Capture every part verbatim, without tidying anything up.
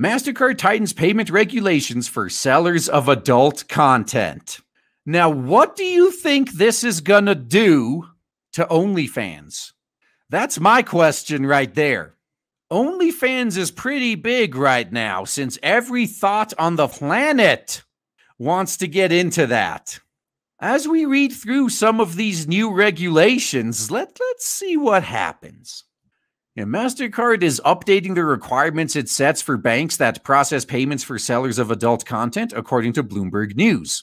MasterCard tightens payment regulations for sellers of adult content. Now, what do you think this is going to do to OnlyFans? That's my question right there. OnlyFans is pretty big right now since every thought on the planet wants to get into that. As we read through some of these new regulations, let, let's see what happens. Yeah, MasterCard is updating the requirements it sets for banks that process payments for sellers of adult content, according to Bloomberg News.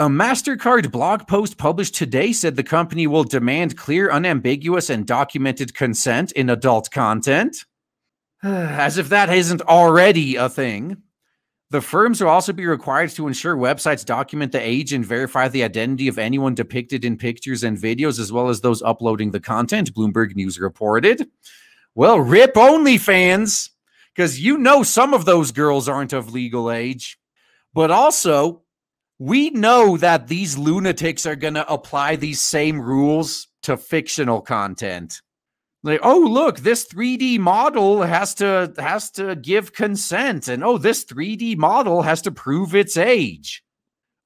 A MasterCard blog post published today said the company will demand clear, unambiguous, and documented consent in adult content. As if that isn't already a thing. The firms will also be required to ensure websites document the age and verify the identity of anyone depicted in pictures and videos, as well as those uploading the content, Bloomberg News reported. Well, rip OnlyFans, because you know some of those girls aren't of legal age. But also, we know that these lunatics are going to apply these same rules to fictional content. Like, oh, look, this three D model has to has to give consent. And, oh, this three D model has to prove its age.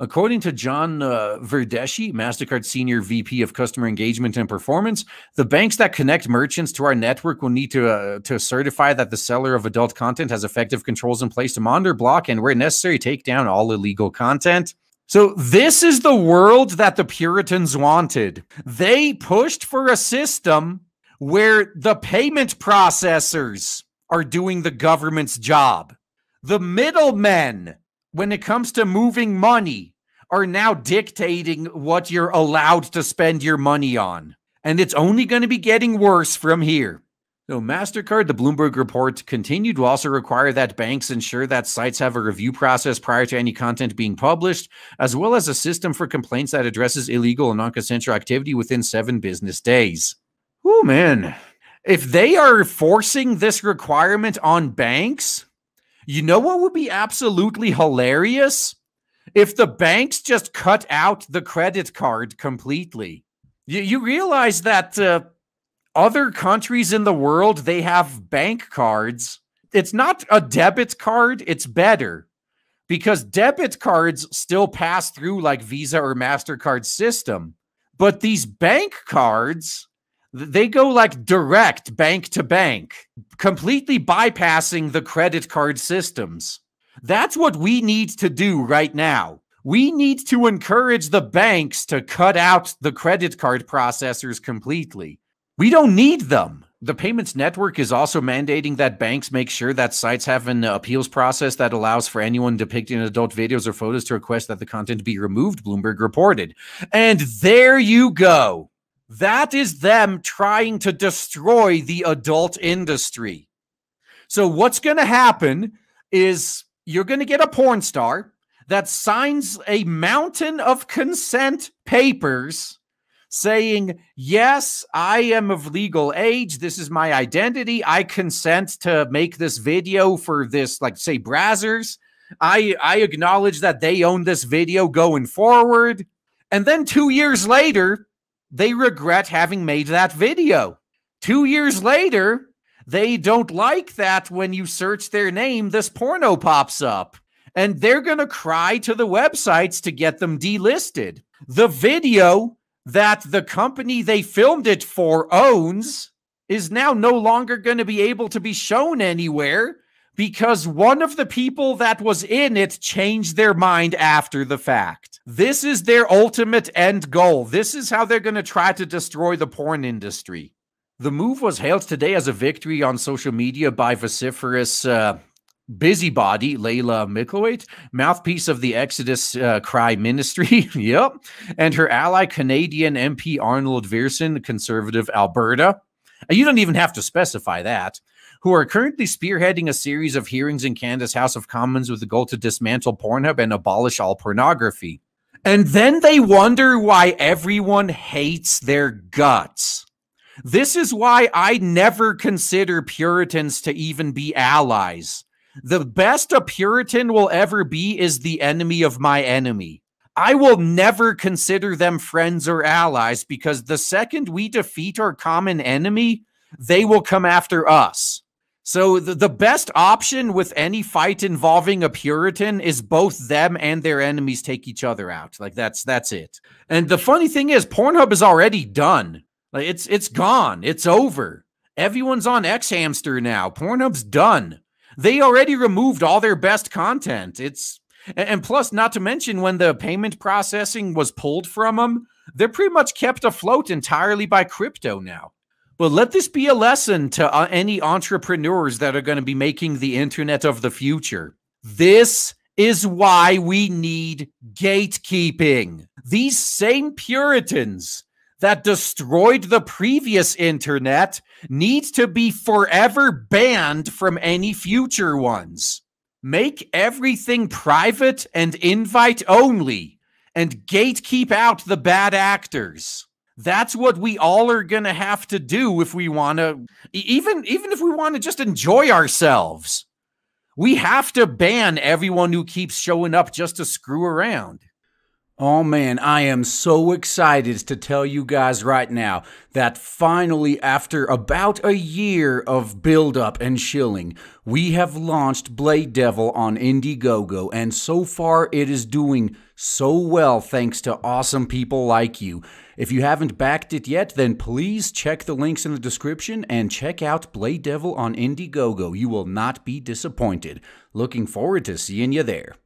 According to John uh, Verdeshi, MasterCard Senior V P of Customer Engagement and Performance, the banks that connect merchants to our network will need to, uh, to certify that the seller of adult content has effective controls in place to monitor, block, and where necessary, take down all illegal content. So this is the world that the Puritans wanted. They pushed for a system where the payment processors are doing the government's job. The middlemen, when it comes to moving money, are now dictating what you're allowed to spend your money on. And it's only going to be getting worse from here. So MasterCard, the Bloomberg report continued, will also require that banks ensure that sites have a review process prior to any content being published, as well as a system for complaints that addresses illegal and non-consensual activity within seven business days. Oh, man. If they are forcing this requirement on banks, you know what would be absolutely hilarious? If the banks just cut out the credit card completely. You, you realize that uh, other countries in the world, they have bank cards. It's not a debit card. It's better because debit cards still pass through like Visa or MasterCard system. But these bank cards, they go like direct bank to bank, completely bypassing the credit card systems. That's what we need to do right now. We need to encourage the banks to cut out the credit card processors completely. We don't need them. The payments network is also mandating that banks make sure that sites have an appeals process that allows for anyone depicting adult videos or photos to request that the content be removed, Bloomberg reported. And there you go. That is them trying to destroy the adult industry. So what's going to happen is you're going to get a porn star that signs a mountain of consent papers saying, yes, I am of legal age. This is my identity. I consent to make this video for this, like, say, Brazzers. I, I acknowledge that they own this video going forward. And then two years later, they regret having made that video. Two years later, they don't like that when you search their name, this porno pops up. And they're going to cry to the websites to get them delisted. The video that the company they filmed it for owns is now no longer going to be able to be shown anywhere because one of the people that was in it changed their mind after the fact. This is their ultimate end goal. This is how they're going to try to destroy the porn industry. The move was hailed today as a victory on social media by vociferous uh, busybody Layla Micklewaite, mouthpiece of the Exodus uh, Cry Ministry, yep, and her ally Canadian M P Arnold Viersen, conservative Alberta. You don't even have to specify that. Who are currently spearheading a series of hearings in Canada's House of Commons with the goal to dismantle Pornhub and abolish all pornography. And then they wonder why everyone hates their guts. This is why I never consider Puritans to even be allies. The best a Puritan will ever be is the enemy of my enemy. I will never consider them friends or allies because the second we defeat our common enemy, they will come after us. So the, the best option with any fight involving a Puritan is both them and their enemies take each other out. Like that's that's it. And the funny thing is, Pornhub is already done. Like it's it's gone. It's over. Everyone's on X Hamster now. Pornhub's done. They already removed all their best content. It's and plus, not to mention, when the payment processing was pulled from them, they're pretty much kept afloat entirely by crypto now. But let this be a lesson to uh, any entrepreneurs that are going to be making the internet of the future. This is why we need gatekeeping. These same Puritans that destroyed the previous internet needs to be forever banned from any future ones. Make everything private and invite only, and gatekeep out the bad actors. That's what we all are going to have to do if we want to, even, even if we want to just enjoy ourselves. We have to ban everyone who keeps showing up just to screw around. Oh man, I am so excited to tell you guys right now that finally, after about a year of build-up and shilling, we have launched Blade Devil on Indiegogo, and so far it is doing so well thanks to awesome people like you. If you haven't backed it yet, then please check the links in the description and check out Blade Devil on Indiegogo. You will not be disappointed. Looking forward to seeing you there.